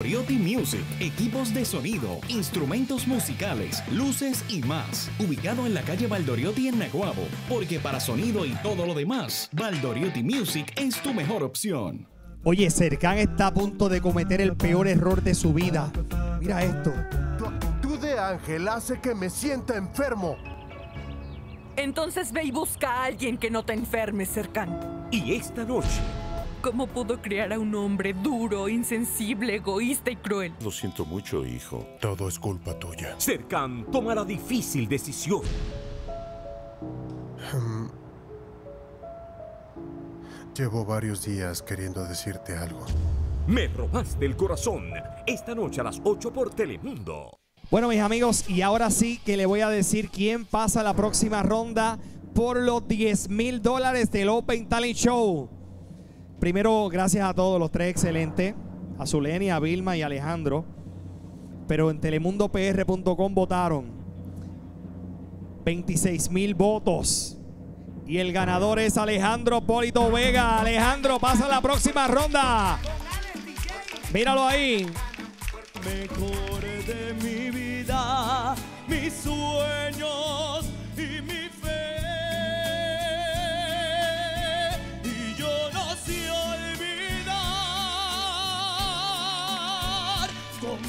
Valdoriotti Music, equipos de sonido, instrumentos musicales, luces y más. Ubicado en la calle Valdoriotti en Naguabo, porque para sonido y todo lo demás, Valdoriotti Music es tu mejor opción. Oye, Serkan está a punto de cometer el peor error de su vida. Mira esto. Tu actitud de ángel hace que me sienta enfermo. Entonces ve y busca a alguien que no te enferme, Serkan. Y esta noche... ¿Cómo pudo crear a un hombre duro, insensible, egoísta y cruel? Lo siento mucho, hijo. Todo es culpa tuya. Serkan tomará difícil decisión. Llevo varios días queriendo decirte algo. Me robaste el corazón. Esta noche a las 8 por Telemundo. Bueno, mis amigos, y ahora sí que le voy a decir quién pasa la próxima ronda por los $10,000 del Open Talent Show. Primero, gracias a todos, los tres excelentes, a Zuleni, a Vilma y a Alejandro. Pero en TelemundoPR.com votaron 26,000 votos. Y el ganador es Alejandro Pólito Vega. Alejandro, pasa a la próxima ronda. Míralo ahí. Mejor de mi vida, mis sueños y mi fe.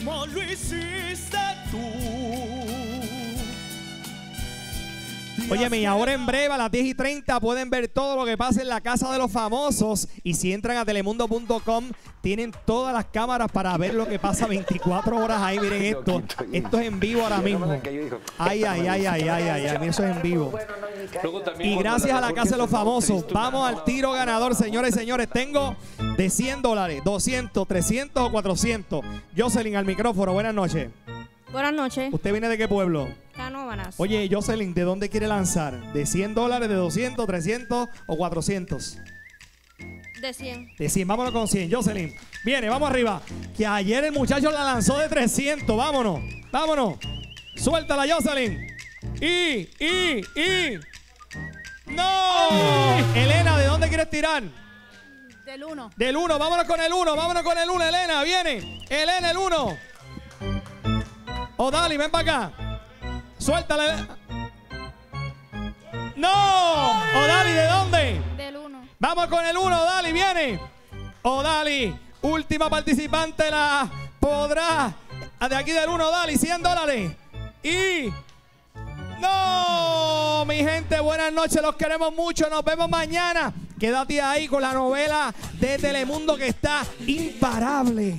Como lo hiciste tú. Óyeme, y ahora en breve a las 10:30 pueden ver todo lo que pasa en la Casa de los Famosos. Y si entran a Telemundo.com, tienen todas las cámaras para ver lo que pasa 24 horas ahí. Miren esto. Esto es en vivo ahora mismo. Ay, ay, ay, ay, ay, ay. Eso es en vivo. Y gracias a la Casa de los Famosos. Vamos al tiro ganador, señores y señores. Tengo de $100, 200, 300 o 400. Jocelyn al micrófono. Buenas noches. Buenas noches. ¿Usted viene de qué pueblo? Canóvanas. Oye, Jocelyn, ¿de dónde quiere lanzar? ¿De $100, de 200, 300 o 400? De 100. De 100, vámonos con 100, Jocelyn. Viene, vamos arriba. Que ayer el muchacho la lanzó de 300. Vámonos, vámonos. Suéltala, Jocelyn. Y. ¡No! Elena, ¿de dónde quieres tirar? Del 1. Del 1, vámonos con el 1, vámonos con el 1, Elena, viene. Elena, el 1. Odali, ven para acá. Suéltala. ¡No! Odali, ¿de dónde? Del 1. Vamos con el 1, Odali, viene. Odali, última participante, la podrá. De aquí del 1, Odali, $100. Y... ¡No! Mi gente, buenas noches, los queremos mucho, nos vemos mañana. Quédate ahí con la novela de Telemundo que está imparable.